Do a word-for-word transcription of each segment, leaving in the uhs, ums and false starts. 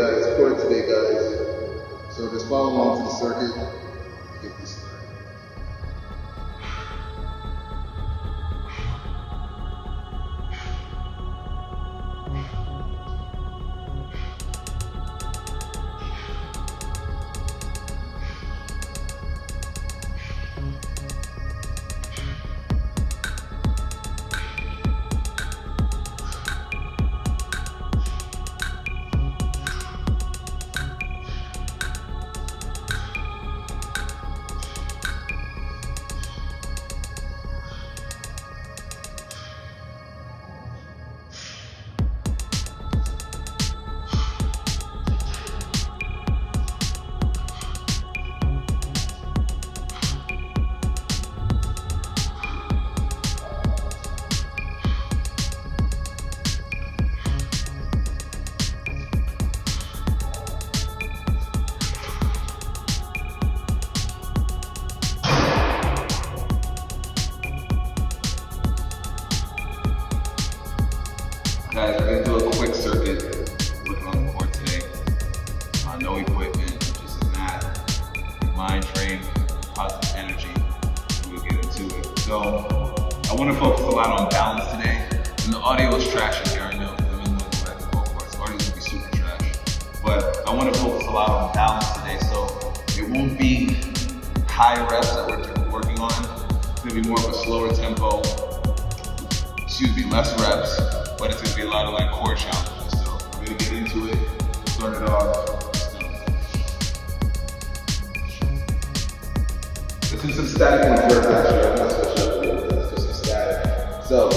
guys, it's quite today, guys. So just follow along to the circuit and get this started. Guys, we're gonna do a quick circuit working on the court today. Uh, no equipment, just math, mind frame, positive energy. We'll get into it. So I want to focus a lot on balance today, and the audio is trash here. I know I'm in the golf course. Audio is gonna be super trash, but I want to focus a lot on balance today. So it won't be high reps that we're working on. It's gonna be more of a slower tempo. Excuse me, less reps. But it's gonna be a lot of like core challenges. So we're gonna get into it, start it off. This is some static in the first actually. I'm not so sure what it is, just some static. So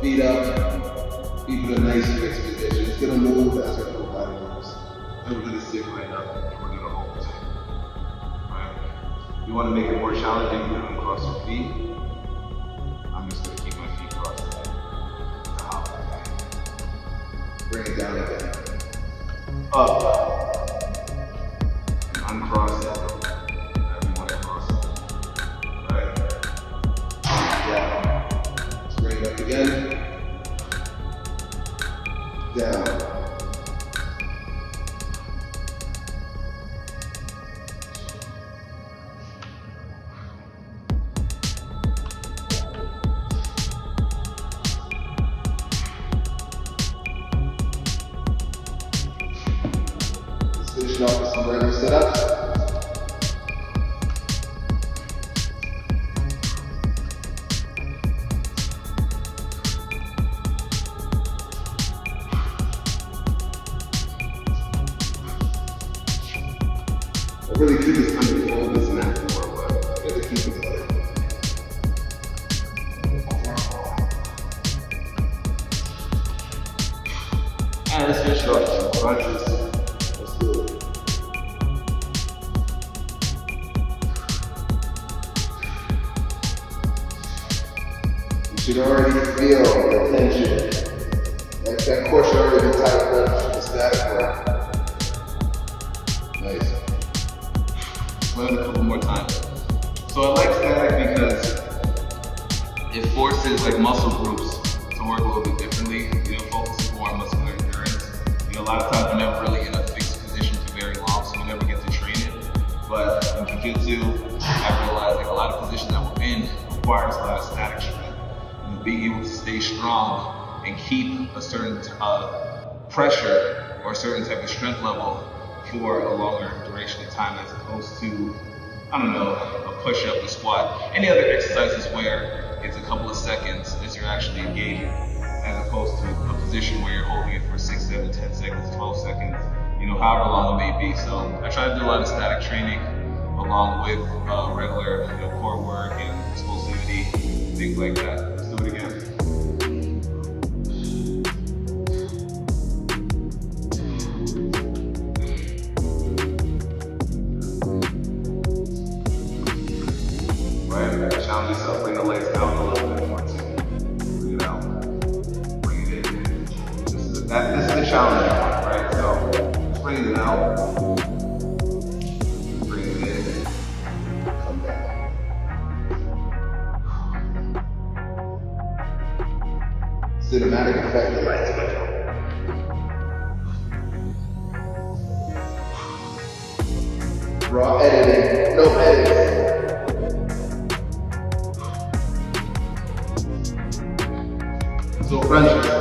feet up, feet in a nice fixed position. It's gonna move as our whole body moves. And we're gonna sit right up and we're gonna hold tight. Right? You wanna make it more challenging, you're gonna cross your feet. I'm just gonna keep my feet crossed. Bring it down again. Up. And uncross it. Whatever you want to cross it. Right. Down. Let's bring it up again. Down. Off with some regular setups. I really do this time to hold this mat more, but I gotta keep it together. And let's finish off with some crunches. You should already feel the tension. Like that core should already be tight enough for the static work. Nice. Let it a couple more times. So I like static because it forces like muscle groups to work a little bit differently. You know, focus more on muscular endurance. You know, a lot of times we're never really in a fixed position for very long, so we never get to train it. But in Jiu-Jitsu, I realized like a lot of positions that we're in requires a lot of static strength. Being able to stay strong and keep a certain uh, pressure or a certain type of strength level for a longer duration of time as opposed to, I don't know, a push-up, a squat, any other exercises where it's a couple of seconds that you're actually engaging as opposed to a position where you're holding it for six, seven, ten seconds, twelve seconds, you know, however long it may be. So I try to do a lot of static training along with uh, regular you know, core work and explosivity, things like that. Do it again. Right, challenge yourself, bring the legs down a little bit more too. Bring it out. Bring it in. This is, that, this is the challenge you want, right? So bring it out. Bring it in. Come down. Cinematic effect. Raw editing, no editing. So friends, back.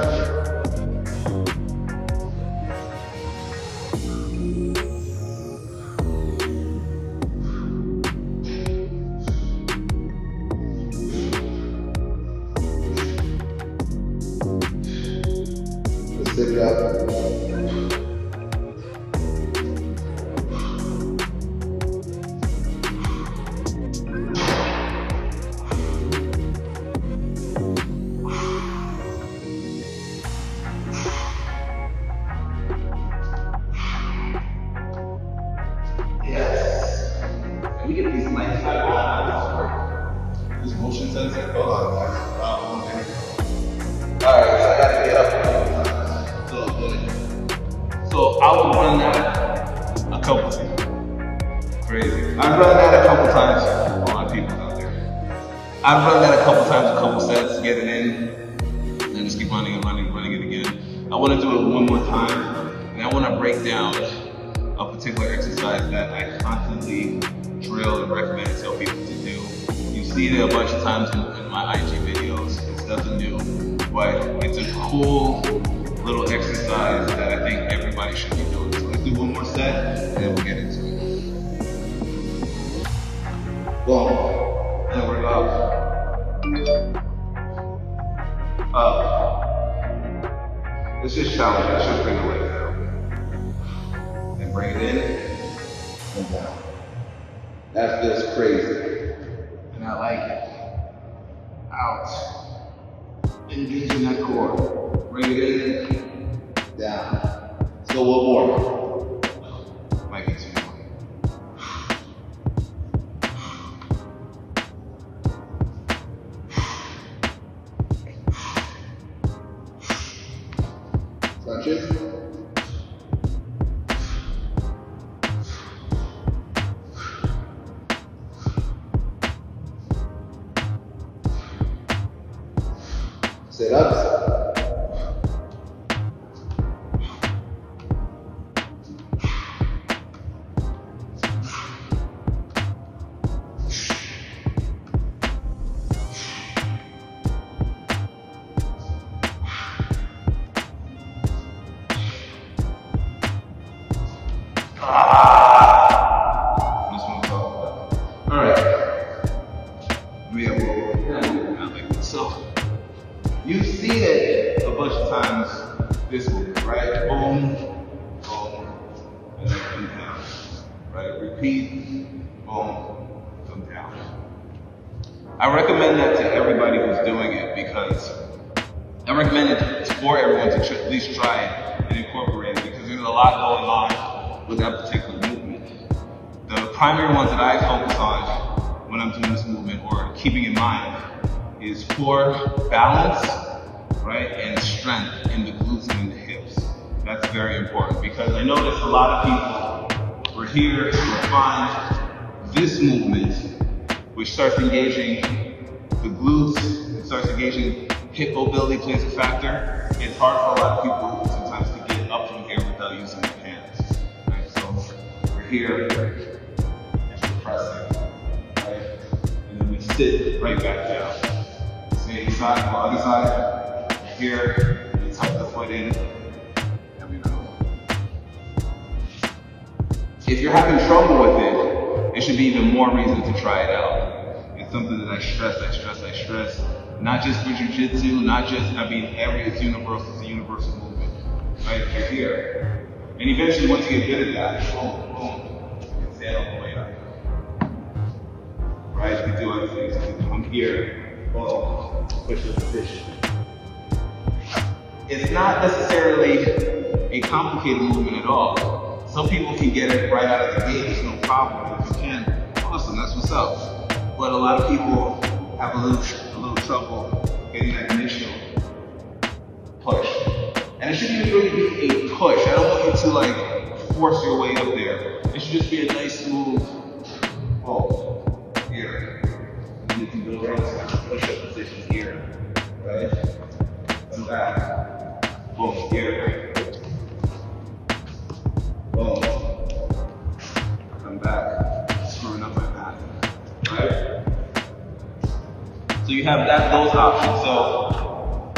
So you have that those options. So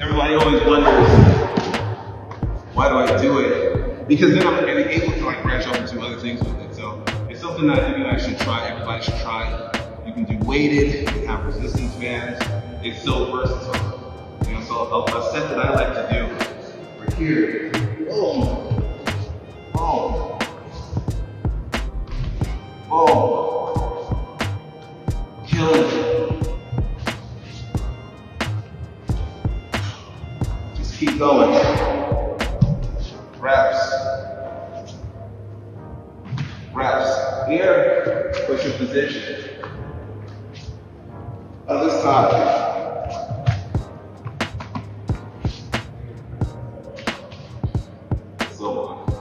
everybody always wonders, why do I do it? Because then I'm gonna be able to like branch off into other things with it. So it's something that everybody should try, everybody should try. You can do weighted, you can have resistance bands, it's so versatile. You know, so a, a set that I like to do right here. Boom. Boom. Boom. Killing it. Just keep going. Wraps, wraps here, push your position. Other side, so on.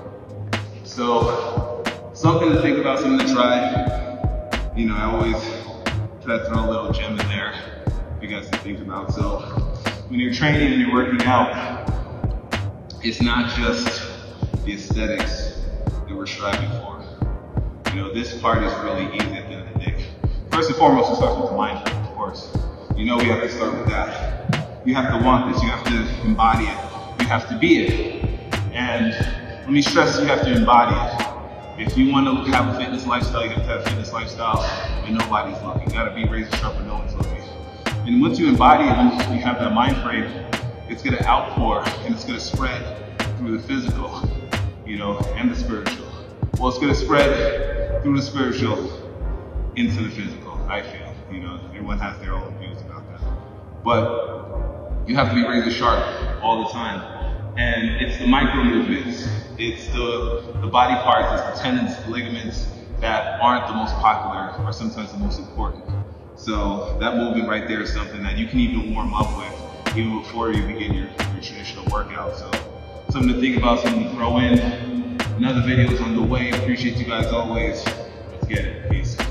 So something to think about, something to try. You know, I always try to throw a little gem in there for you guys to think about. So when you're training and you're working out, it's not just the aesthetics that we're striving for. You know, this part is really easy at the end of the day. First and foremost, it starts with the mindfulness, of course. You know, we have to start with that. You have to want this, you have to embody it, you have to be it. And let me stress, you have to embody it. If you want to have a fitness lifestyle, you have to have a fitness lifestyle when nobody's looking. You gotta be razor sharp when no one's looking. And once you embody it, once you have that mind frame, it's gonna outpour and it's gonna spread through the physical, you know, and the spiritual. Well, it's gonna spread through the spiritual into the physical, I feel. You know, everyone has their own views about that. But you have to be razor sharp all the time. And it's the micro movements, it's the, the body parts, it's the tendons, the ligaments that aren't the most popular or sometimes the most important. So that movement right there is something that you can even warm up with even before you begin your, your traditional workout. So something to think about, something to throw in. Another video is on the way. Appreciate you guys always. Let's get it. Peace.